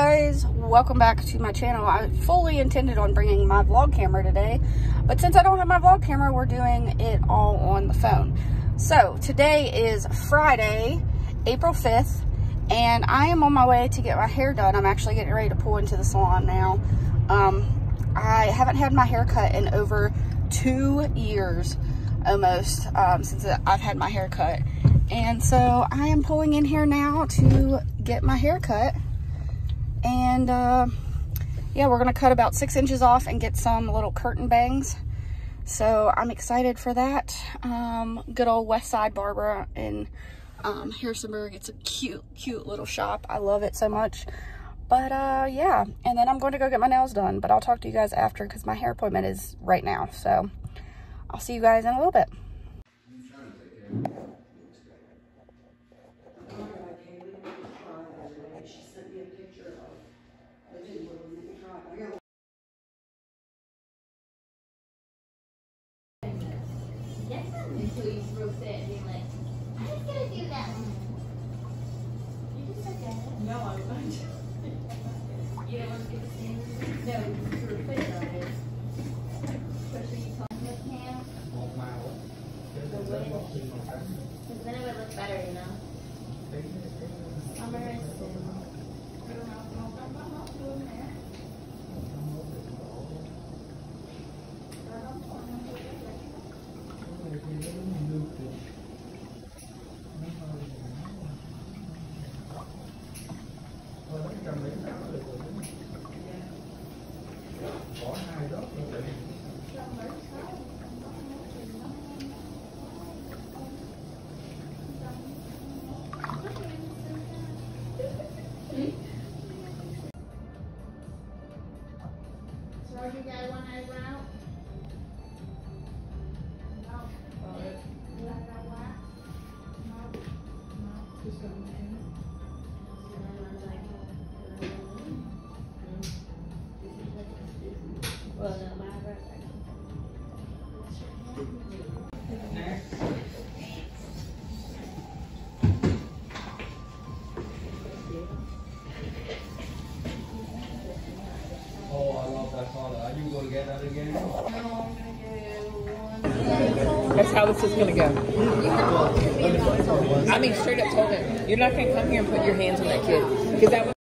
guys, welcome back to my channel. I fully intended on bringing my vlog camera today, but since I don't have my vlog camera, we're doing it all on the phone. So today is Friday, April 5th, and I am on my way to get my hair done. I'm actually getting ready to pull into the salon now. I haven't had my hair cut in over 2 years almost, since I've had my hair cut. And so I am pulling in here now to get my hair cut. And yeah, we're gonna cut about 6 inches off and get some little curtain bangs. So I'm excited for that. Good old West Side Barber in Harrisonburg. It's a cute little shop. I love it so much. But yeah, and then I'm going to go get my nails done, but I'll talk to you guys after because my hair appointment is right now. So I'll see you guys in a little bit. That's how this is gonna go. I mean, straight up told him, you're not gonna come here and put your hands on that kid, because that was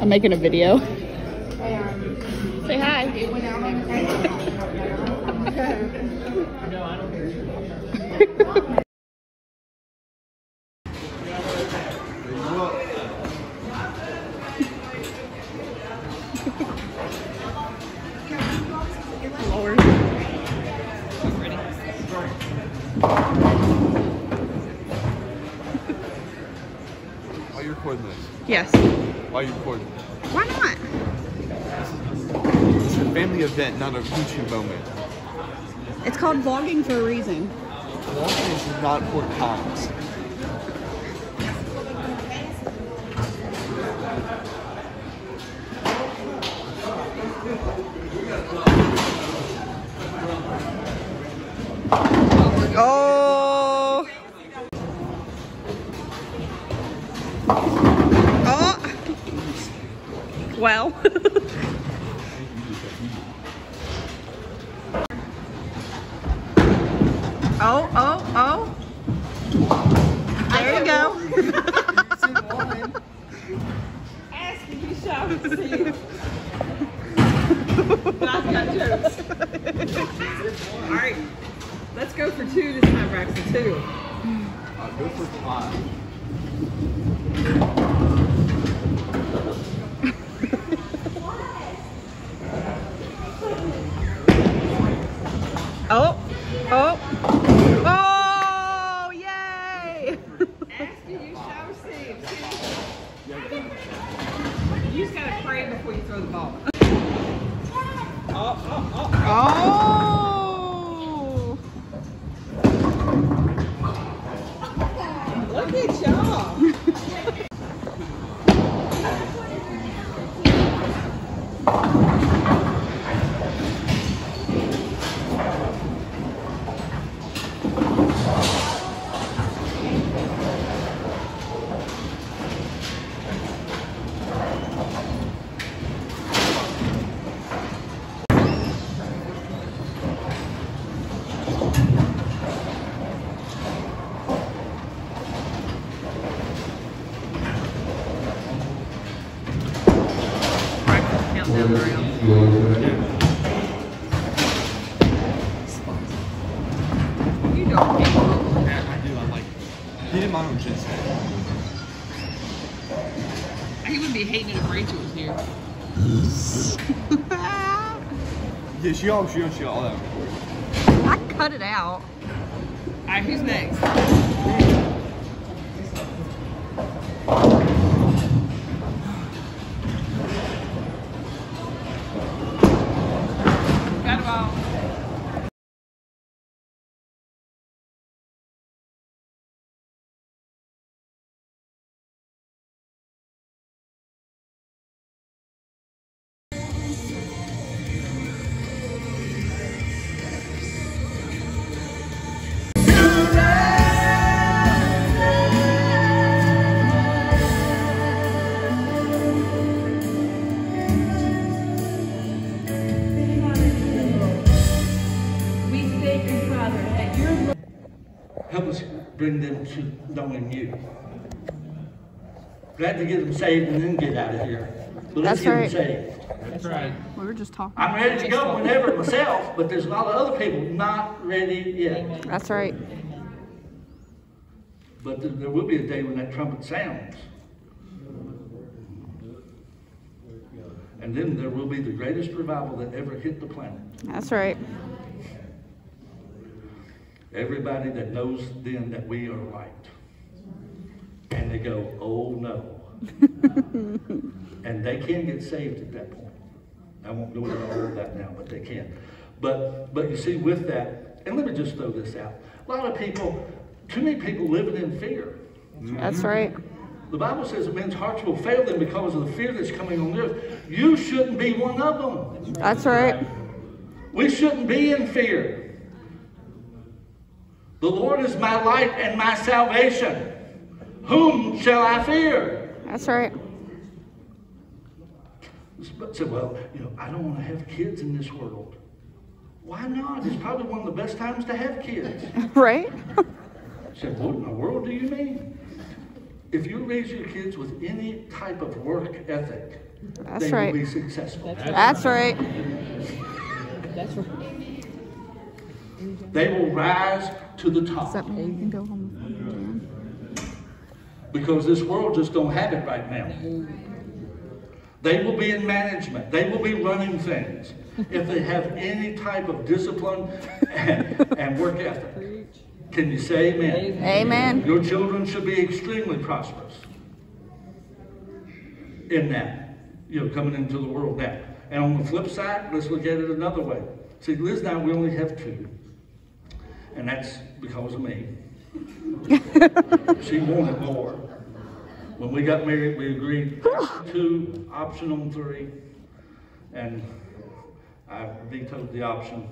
I'm making a video. Say hi. No, I don't care. Yes. Why are you recording? Why not? It's a family event, not a YouTube moment. It's called vlogging for a reason. Vlogging is not for cons. Oh! Well, oh. Some woman asking you shopping to see you. But I've got jokes. All right, let's go for two this time, Braxton. Two. I'll go for five. Oh, oh, oh, yay! Asking you shower scene. You just gotta pray before you throw the ball. Oh, oh, oh. Oh! Oh. Look at y'all. He didn't mind him just. He would be hating it if Rachel was here. Yeah, she all that. I cut it out. Alright, who's next? Got it all. Help us bring them to knowing you. Glad to get them saved and then get out of here. But let's get them saved. That's right. We were just talking. I'm ready to go whenever myself, but there's a lot of other people not ready yet. That's right. But there will be a day when that trumpet sounds. And then there will be the greatest revival that ever hit the planet. That's right. Everybody that knows then that we are right. And they go, oh no. And they can get saved at that point. I won't go into all of that now, but they can. But you see with that, and let me just throw this out. A lot of people, too many people living in fear. That's right. The Bible says that men's hearts will fail them because of the fear that's coming on earth. You shouldn't be one of them. That's right. We shouldn't be in fear. The Lord is my light and my salvation. Whom shall I fear? That's right. So, well, you know, I don't want to have kids in this world. Why not? It's probably one of the best times to have kids. Right? I said, what in the world do you mean? If you raise your kids with any type of work ethic, they will be successful. That's right. That's right. They will rise to the top. Except you can go home. Because this world just don't have it right now. They will be in management. They will be running things if they have any type of discipline and work ethic. Can you say amen? Amen. Your children should be extremely prosperous in that, you know, coming into the world now. And on the flip side, let's look at it another way. See, Liz and I, we only have two. And that's because of me. She wanted more. When we got married, we agreed 2, option on 3. And I vetoed the option.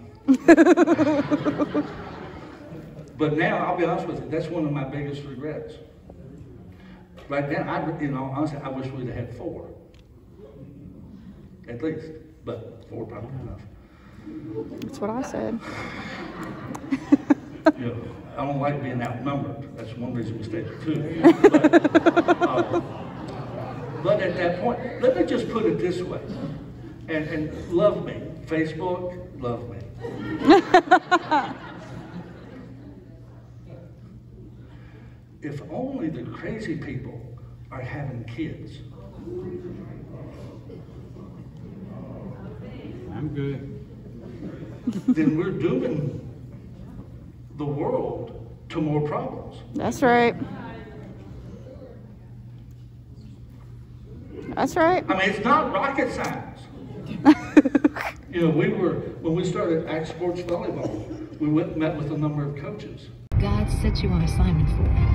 But now, I'll be honest with you, that's one of my biggest regrets. Right now, I, you know, honestly, I wish we'd had 4. At least. But 4 probably enough. That's what I said. You know, I don't like being outnumbered. That's one reason we stay at two. But at that point, let me just put it this way. And love me. Facebook, love me. If only the crazy people are having kids. I'm good. Then we're doing the world to more problems. That's right. That's right. I mean, it's not rocket science. You know, we were, when we started Act Sports Volleyball, we went and met with a number of coaches. God set you on assignment for.